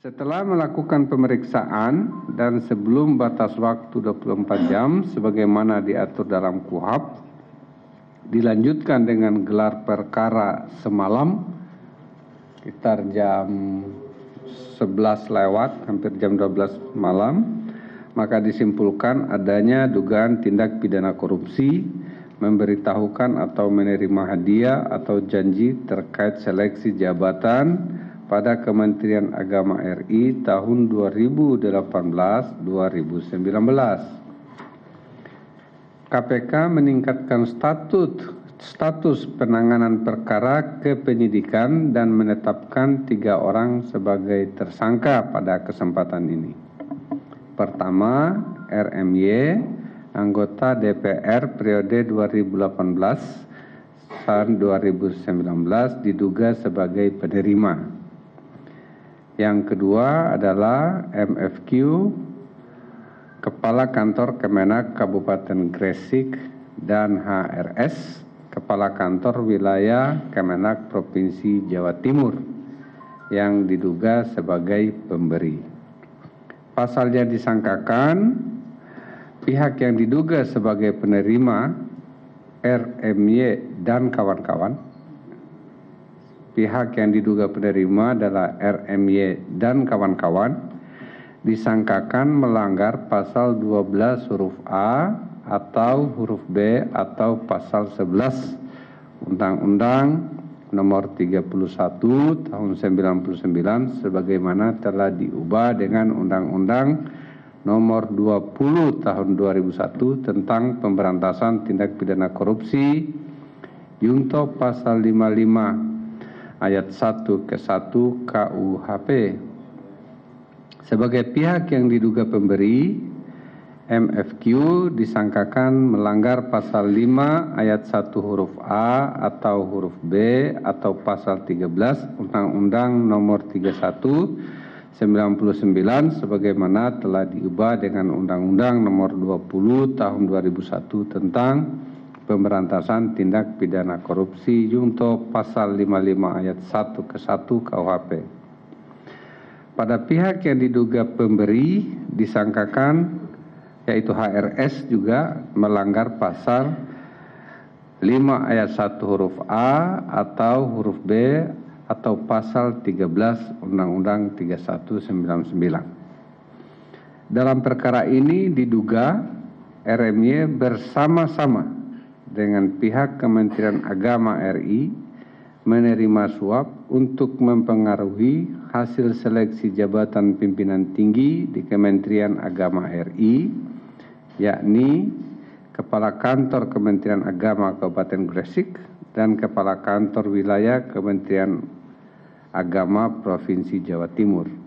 Setelah melakukan pemeriksaan dan sebelum batas waktu 24 jam sebagaimana diatur dalam KUHAP, dilanjutkan dengan gelar perkara semalam sekitar jam 11 lewat, hampir jam 12 malam, maka disimpulkan adanya dugaan tindak pidana korupsi, memberitahukan atau menerima hadiah atau janji terkait seleksi jabatan pada Kementerian Agama RI tahun 2018-2019. KPK meningkatkan status penanganan perkara ke penyidikan dan menetapkan 3 orang sebagai tersangka pada kesempatan ini. Pertama, RMY, anggota DPR periode 2018-2019 diduga sebagai penerima. Yang kedua adalah MFQ, Kepala Kantor Kemenag Kabupaten Gresik, dan HRS, Kepala Kantor Wilayah Kemenag Provinsi Jawa Timur, yang diduga sebagai pemberi. Pasalnya disangkakan, pihak yang diduga sebagai penerima, RMY dan kawan-kawan, pihak yang diduga penerima adalah RMY dan kawan-kawan disangkakan melanggar pasal 12 huruf A atau huruf B atau pasal 11 Undang-Undang Nomor 31 Tahun 99 sebagaimana telah diubah dengan Undang-Undang Nomor 20 Tahun 2001 tentang Pemberantasan Tindak Pidana Korupsi, Jungto pasal 55 ayat 1-1 KUHP. Sebagai pihak yang diduga pemberi, MFQ disangkakan melanggar pasal 5 ayat 1 huruf A atau huruf B atau pasal 13 Undang-Undang Nomor 31/99 sebagaimana telah diubah dengan Undang-Undang Nomor 20 Tahun 2001 tentang Pemberantasan Tindak Pidana Korupsi Jungto pasal 55 ayat 1-1 KUHP. Pada pihak yang diduga pemberi disangkakan yaitu HRS juga melanggar pasal 5 ayat 1 huruf A atau huruf B atau pasal 13 Undang-Undang 31/99. Dalam perkara ini diduga RMY bersama-sama dengan pihak Kementerian Agama RI menerima suap untuk mempengaruhi hasil seleksi jabatan pimpinan tinggi di Kementerian Agama RI, yakni Kepala Kantor Kementerian Agama Kabupaten Gresik dan Kepala Kantor Wilayah Kementerian Agama Provinsi Jawa Timur.